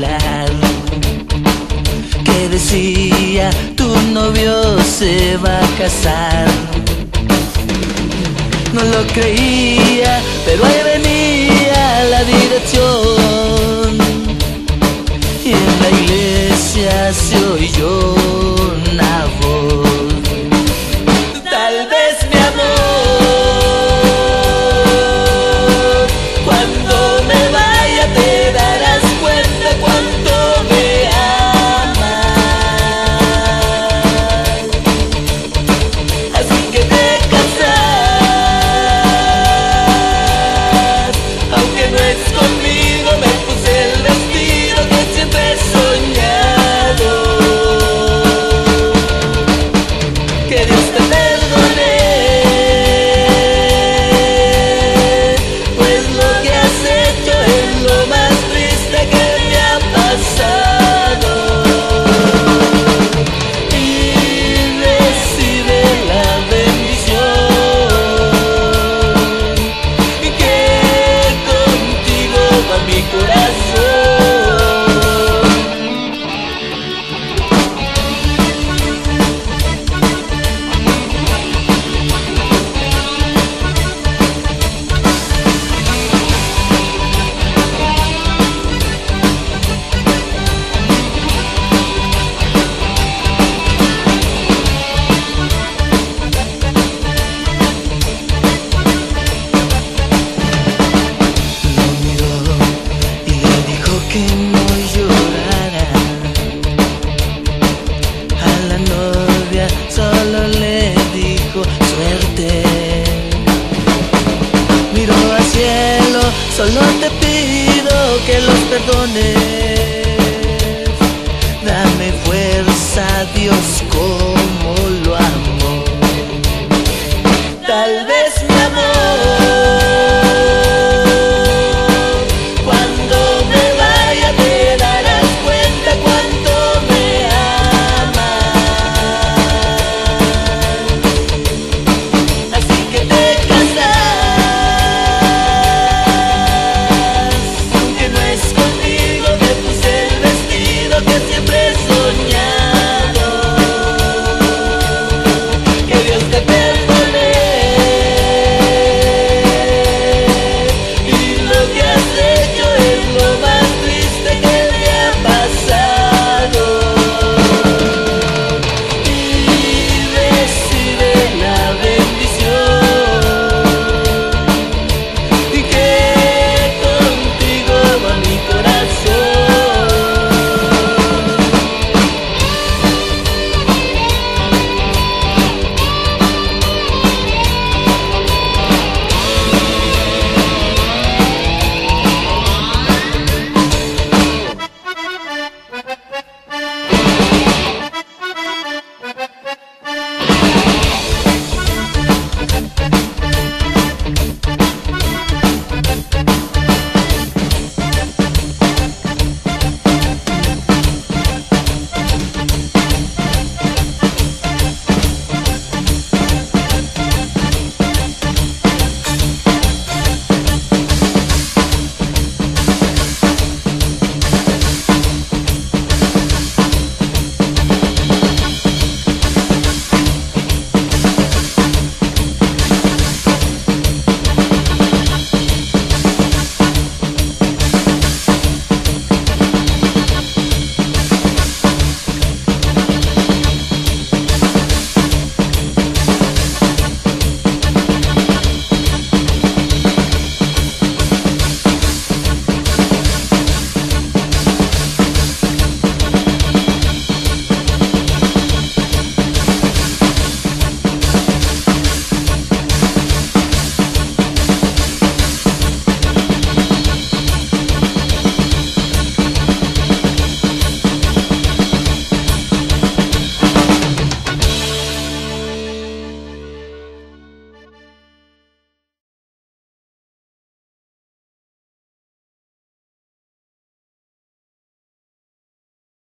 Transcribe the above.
bailar. Que decía, tu novio se va a casar. No lo creía, pero ahí venía la dirección.